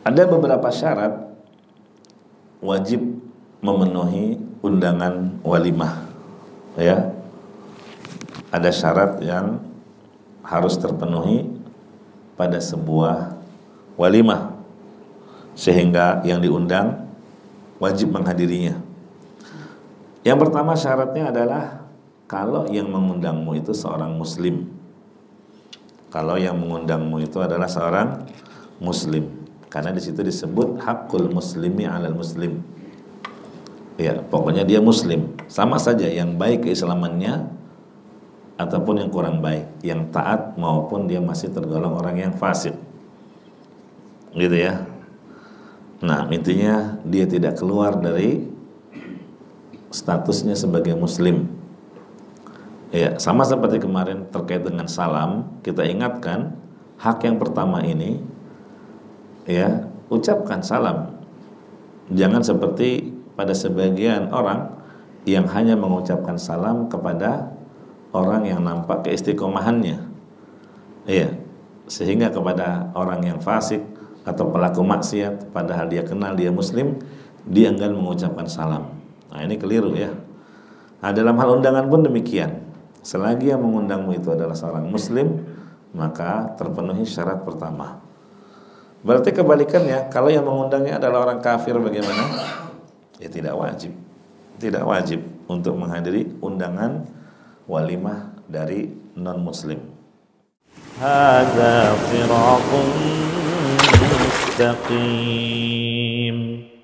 Ada beberapa syarat wajib memenuhi undangan walimah, ya. Ada syarat yang harus terpenuhi pada sebuah walimah sehingga yang diundang wajib menghadirinya. Yang pertama syaratnya adalah kalau yang mengundangmu itu seorang muslim. Kalau yang mengundangmu itu adalah seorang muslim, karena di situ disebut hakul muslimi alal muslim. Ya, pokoknya dia muslim. Sama saja yang baik keislamannya ataupun yang kurang baik, yang taat maupun dia masih tergolong orang yang fasik. Gitu ya. Nah, intinya dia tidak keluar dari statusnya sebagai muslim. Ya, sama seperti kemarin terkait dengan salam, kita ingatkan hak yang pertama ini, ya, ucapkan salam. Jangan seperti pada sebagian orang yang hanya mengucapkan salam kepada orang yang nampak keistiqomahannya, ya, sehingga kepada orang yang fasik atau pelaku maksiat, padahal dia kenal dia muslim, dia enggan mengucapkan salam. Nah, ini keliru, ya. Nah, dalam hal undangan pun demikian. Selagi yang mengundangmu itu adalah seorang muslim, maka terpenuhi syarat pertama. Berarti kebalikannya, kalau yang mengundangnya adalah orang kafir bagaimana? Ya tidak wajib. Tidak wajib untuk menghadiri undangan walimah dari non-muslim. Hadza shirathun mustaqim.